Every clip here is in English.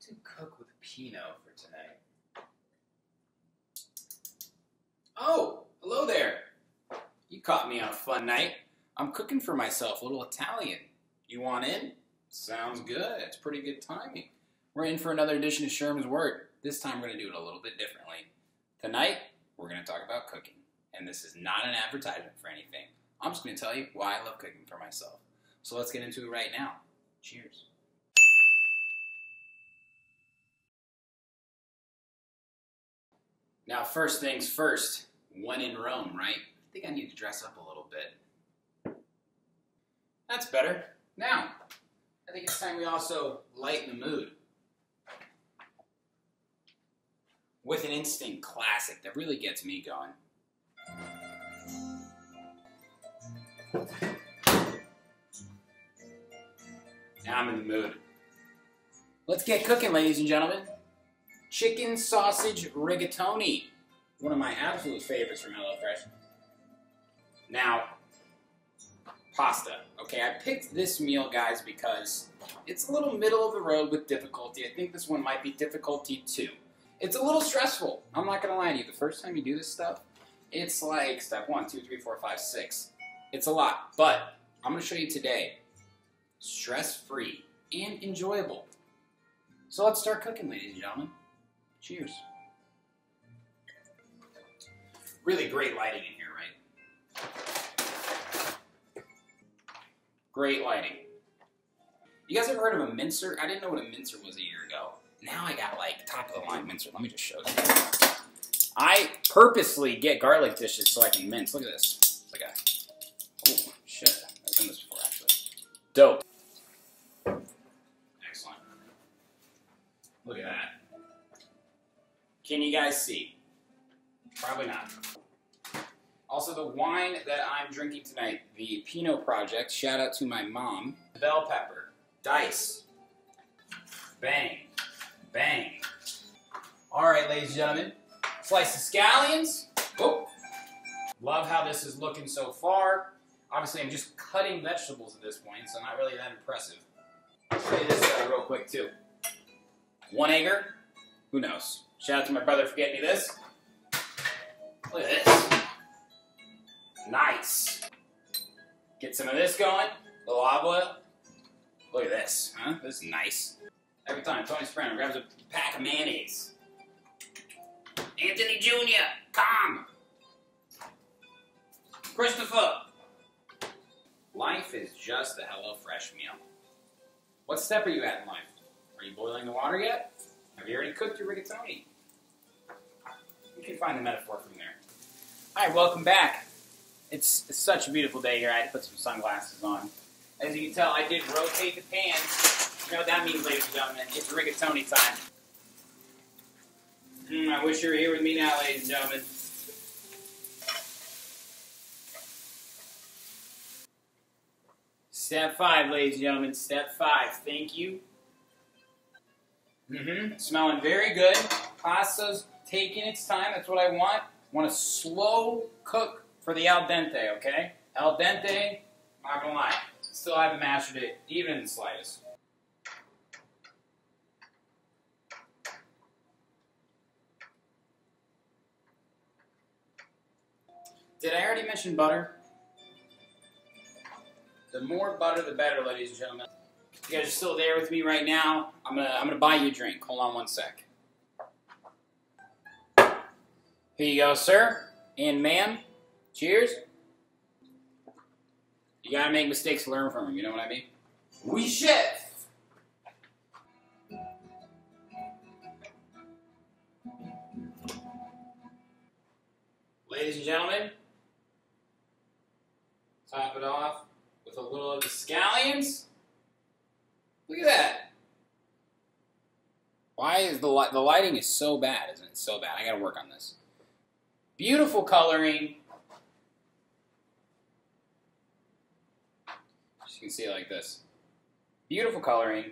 to cook with Pinot for tonight. Oh, hello there. You caught me on a fun night. I'm cooking for myself a little Italian. You want in? Sounds good. It's pretty good timing. We're in for another edition of Sherm's Word. This time we're going to do it a little bit differently. Tonight, we're going to talk about cooking. And this is not an advertisement for anything. I'm just going to tell you why I love cooking for myself. So let's get into it right now. Cheers. Now, first things first, when in Rome, right? I think I need to dress up a little bit. That's better. Now, I think it's time we also lighten the mood with an instant classic that really gets me going. Now I'm in the mood. Let's get cooking, ladies and gentlemen. Chicken sausage rigatoni. One of my absolute favorites from HelloFresh. Now, pasta. Okay, I picked this meal, guys, because it's a little middle of the road with difficulty. I think this one might be difficulty 2. It's a little stressful. I'm not gonna lie to you. The first time you do this stuff, it's like step 1, 2, 3, 4, 5, 6. It's a lot, but I'm gonna show you today stress-free and enjoyable. So let's start cooking, ladies and gentlemen. Cheers. Really great lighting in here, right? Great lighting. You guys ever heard of a mincer? I didn't know what a mincer was a year ago. Now I got like top of the line mincer. Let me just show you. I purposely get garlic dishes so I can mince. Look at this. It's like a, oh shit, I've done this before actually. Dope. Excellent. Look at that. Can you guys see? Probably not. Also, the wine that I'm drinking tonight, the Pinot Project, shout out to my mom. Bell pepper, dice, bang. Bang. Alright, ladies and gentlemen. Slice the scallions. Whoa. Love how this is looking so far. Obviously, I'm just cutting vegetables at this point, so not really that impressive. I'll show you this guy real quick, too. One egger. Who knows? Shout out to my brother for getting me this. Look at this. Nice. Get some of this going. A little agua. Look at this. Huh? This is nice. Every time, Tony Soprano grabs a pack of mayonnaise. Anthony Jr., come! Christopher! Life is just the HelloFresh meal. What step are you at in life? Are you boiling the water yet? Have you already cooked your rigatoni? You can find the metaphor from there. Alright, welcome back. It's such a beautiful day here. I had to put some sunglasses on. As you can tell, I did rotate the pans. You know what that means, ladies and gentlemen. It's rigatoni time. I wish you were here with me now, ladies and gentlemen. Step 5, ladies and gentlemen. Step 5. Thank you. Smelling very good. Pasta's taking its time. That's what I want. I want a slow cook for the al dente, okay? Al dente, not gonna lie. Still haven't mastered it, even in the slightest. Did I already mention butter? The more butter, the better, ladies and gentlemen. If you guys are still there with me right now, I'm gonna buy you a drink. Hold on one sec. Here you go, sir and ma'am. Cheers. You gotta make mistakes to learn from them. You know what I mean? We chef. Ladies and gentlemen. Top it off with a little of the scallions. Look at that. Why is the lighting is so bad, isn't it? So bad. I gotta work on this. Beautiful coloring. As you can see it like this. Beautiful coloring.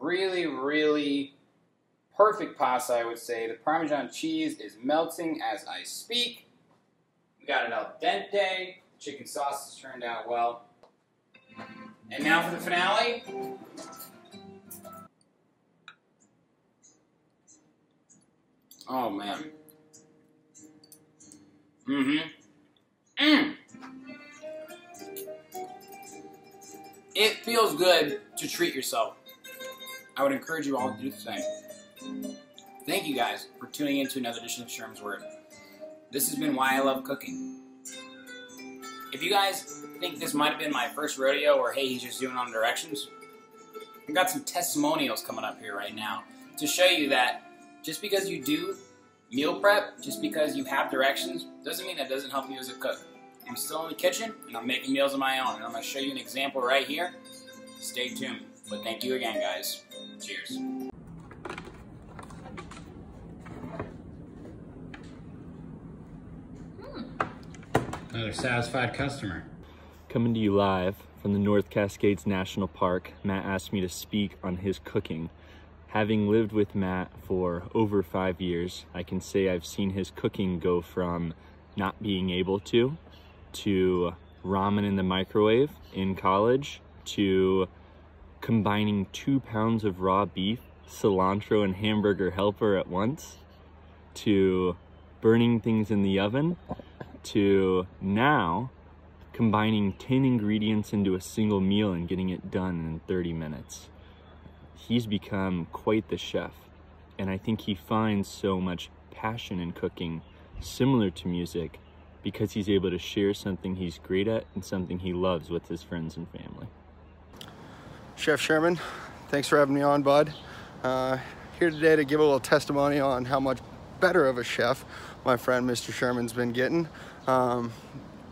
Really, really perfect pasta, I would say. The Parmesan cheese is melting as I speak. We got an al dente. Chicken sauce has turned out well. And now for the finale. Oh, man. Mm-hmm. Mm. It feels good to treat yourself. I would encourage you all to do the same. Thank you guys for tuning in to another edition of Sherm's Word. This has been Why I Love Cooking. If you guys think this might have been my first rodeo or hey, he's just doing on directions, I've got some testimonials coming up here right now to show you that just because you do meal prep, just because you have directions, doesn't mean that doesn't help you as a cook. I'm still in the kitchen and I'm making meals of my own, and I'm going to show you an example right here. Stay tuned. But thank you again, guys. Cheers. Another satisfied customer. Coming to you live from the North Cascades National Park, Matt asked me to speak on his cooking. Having lived with Matt for over 5 years, I can say I've seen his cooking go from not being able to ramen in the microwave in college, to combining 2 pounds of raw beef, cilantro, and hamburger helper at once, to burning things in the oven, to now combining 10 ingredients into a single meal and getting it done in 30 minutes. He's become quite the chef, and I think he finds so much passion in cooking, similar to music, because he's able to share something he's great at and something he loves with his friends and family. Chef Sherman, thanks for having me on, bud. Here today to give a little testimony on how much better of a chef my friend Mr. Sherman's been getting.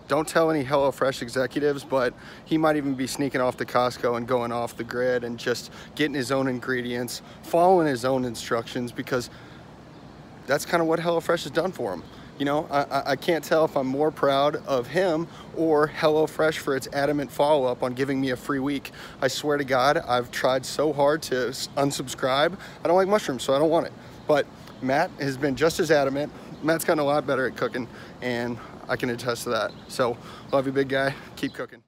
Don't tell any HelloFresh executives, but he might even be sneaking off to Costco and going off the grid and just getting his own ingredients, following his own instructions, because that's kind of what HelloFresh has done for him. You know, I can't tell if I'm more proud of him or HelloFresh for its adamant follow-up on giving me a free week. I swear to God, I've tried so hard to unsubscribe. I don't like mushrooms, so I don't want it. But Matt has been just as adamant. Matt's gotten a lot better at cooking, and I can attest to that. So, love you, big guy. Keep cooking.